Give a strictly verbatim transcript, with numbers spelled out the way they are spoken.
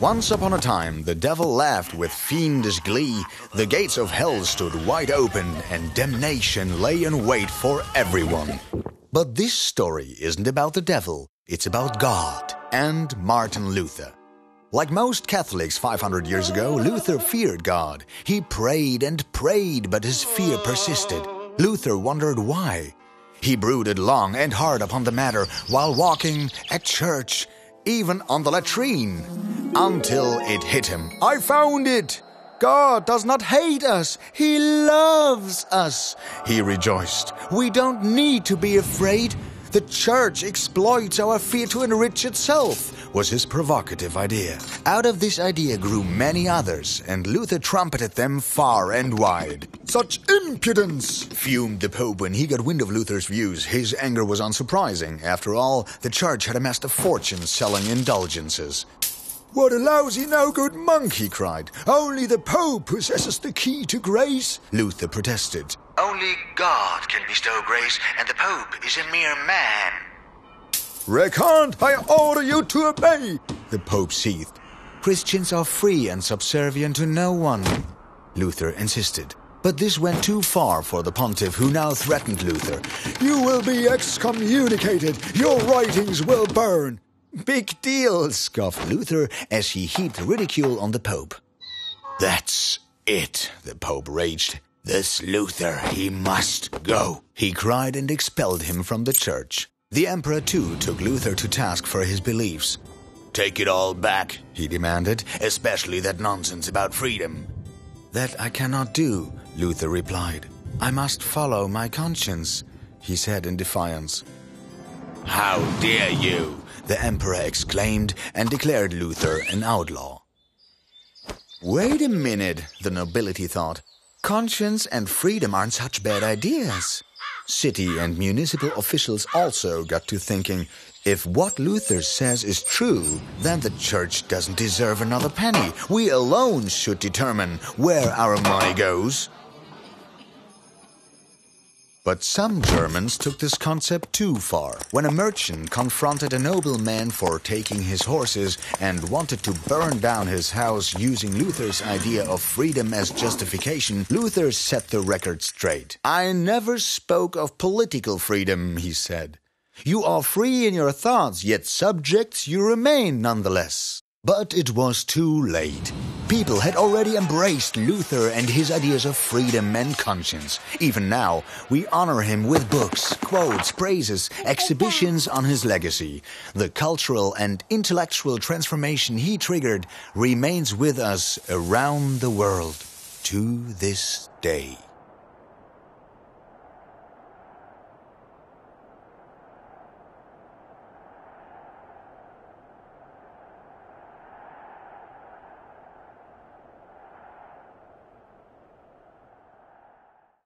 Once upon a time, the devil laughed with fiendish glee. The gates of hell stood wide open, and damnation lay in wait for everyone. But this story isn't about the devil, it's about God and Martin Luther. Like most Catholics five hundred years ago, Luther feared God. He prayed and prayed, but his fear persisted. Luther wondered why. He brooded long and hard upon the matter while walking, at church, even on the latrine. Until it hit him. I found it! God does not hate us. He loves us, he rejoiced. We don't need to be afraid. The church exploits our fear to enrich itself, was his provocative idea. Out of this idea grew many others, and Luther trumpeted them far and wide. Such impudence, fumed the Pope when he got wind of Luther's views. His anger was unsurprising. After all, the church had amassed a fortune selling indulgences. What a lousy, no-good monk, he cried. Only the Pope possesses the key to grace, Luther protested. Only God can bestow grace, and the Pope is a mere man. Recant, I order you to obey, the Pope seethed. Christians are free and subservient to no one, Luther insisted. But this went too far for the pontiff, who now threatened Luther. You will be excommunicated. Your writings will burn. Big deal, scoffed Luther as he heaped ridicule on the Pope. That's it, the Pope raged. This Luther, he must go, he cried and expelled him from the church. The emperor, too, took Luther to task for his beliefs. Take it all back, he demanded, especially that nonsense about freedom. That I cannot do, Luther replied. I must follow my conscience, he said in defiance. How dare you, the emperor exclaimed and declared Luther an outlaw. Wait a minute, the nobility thought. Conscience and freedom aren't such bad ideas. City and municipal officials also got to thinking, if what Luther says is true, then the church doesn't deserve another penny. We alone should determine where our money goes. But some Germans took this concept too far. When a merchant confronted a nobleman for taking his horses and wanted to burn down his house using Luther's idea of freedom as justification, Luther set the record straight. I never spoke of political freedom, he said. You are free in your thoughts, yet subjects you remain nonetheless. But it was too late. People had already embraced Luther and his ideas of freedom and conscience. Even now, we honor him with books, quotes, praises, exhibitions on his legacy. The cultural and intellectual transformation he triggered remains with us around the world to this day.